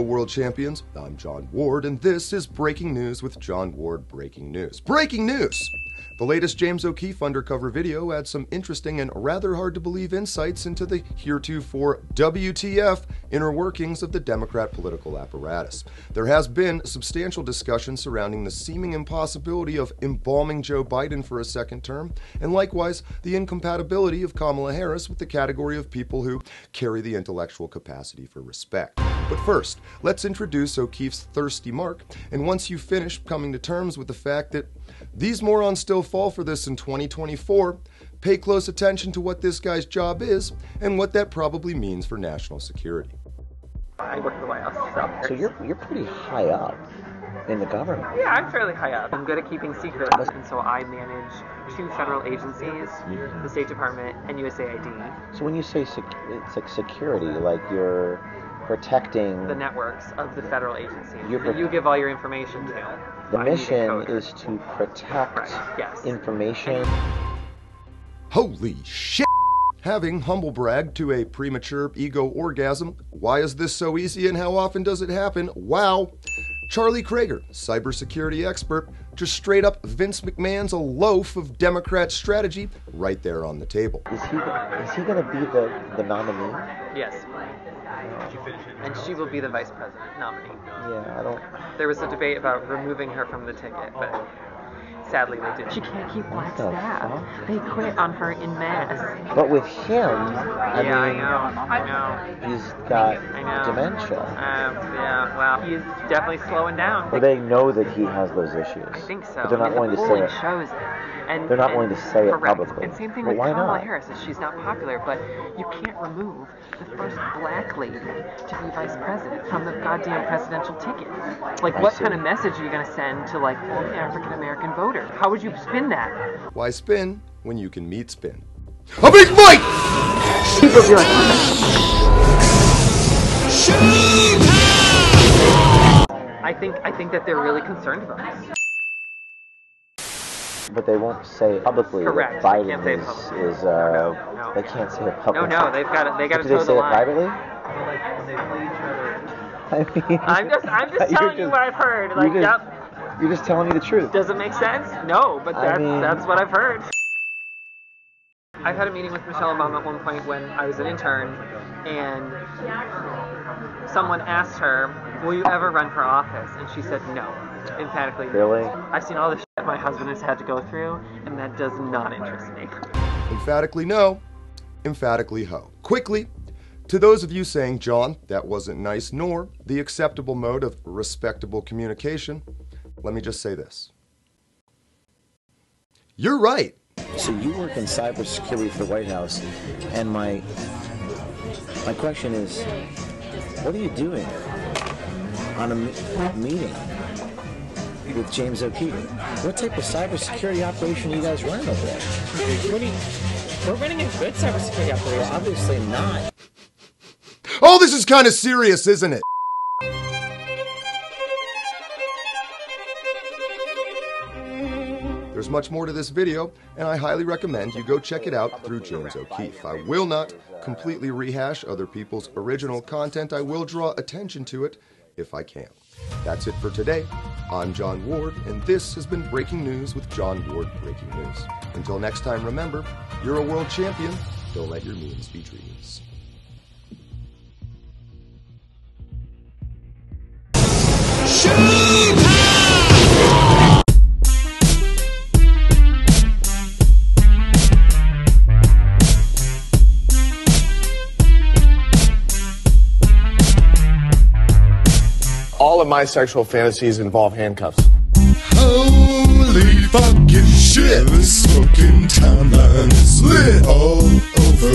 Hello, world champions. I'm John Ward, and this is Breaking News with John Ward Breaking News. Breaking news! The latest James O'Keefe undercover video adds some interesting and rather hard-to-believe insights into the heretofore WTF inner workings of the Democrat political apparatus. There has been substantial discussion surrounding the seeming impossibility of embalming Joe Biden for a second term, and likewise the incompatibility of Kamala Harris with the category of people who carry the intellectual capacity for respect. But first, let's introduce O'Keefe's thirsty mark, and once you finish coming to terms with the fact that these morons still fall for this in 2024, pay close attention to what this guy's job is and what that probably means for national security. I work for the White House. So you're pretty high up in the government. Yeah, I'm fairly high up. I'm good at keeping secrets, and so I manage two federal agencies, the State Department and USAID. So when you say it's like security, like you're protecting the networks of the federal agencies that you give all your information to. The mission is to protect information. Holy shit! Having humble brag to a premature ego orgasm, why is this so easy and how often does it happen? Wow! Charlie Kraiger, cybersecurity expert, just straight up Vince McMahon's a loaf of Democrat strategy right there on the table. Is he going to be the nominee? Yes. And she will be the vice president nominee. Yeah, there was a debate about removing her from the ticket, but sadly they didn't. She can't keep black staff. They quit on her in mass. But with him, I mean, I know. He's got dementia. He's definitely slowing down. Well, they know that he has those issues. I think so. But they're not willing to say it. Shows it. And, they're not willing to say it publicly. And same thing with Kamala Harris. She's not popular, but you can't remove the first black lady to be vice president from the goddamn presidential ticket. Like, what kind of message are you going to send to, like, an African-American voter? How would you spin that? Why spin when you can meet spin? A big fight! People be like, I think that they're really concerned about us. But they won't say publicly that Biden is no. They can't say it publicly. No, they've got to toe the line. Do they say it privately? I mean, I'm just telling you what I've heard. Like, you're just telling me the truth. Does it make sense? No, but that's what I've heard. I've had a meeting with Michelle Obama at one point when I was an intern, and someone asked her, "Will you ever run for office?" And she said, "No." Emphatically. Really? I've seen all the shit my husband has had to go through, and that does not interest me. Emphatically no. Emphatically ho. Quickly, to those of you saying, John, that wasn't nice, nor the acceptable mode of respectable communication, let me just say this. You're right. So you work in cybersecurity for the White House, and my question is, what are you doing on a meeting with James O'Keefe? What type of cybersecurity operation are you guys running over there? We're running a good cybersecurity operation. Well, obviously not. Oh, this is kind of serious, isn't it? There's much more to this video, and I highly recommend you go check it out through James O'Keefe. I will not completely rehash other people's original content. I will draw attention to it if I can. That's it for today. I'm John Ward, and this has been Breaking News with John Ward Breaking News. Until next time, remember, you're a world champion. Don't let your means be dreams. All of my sexual fantasies involve handcuffs. Holy fucking shit, this fucking timeline is lit all over.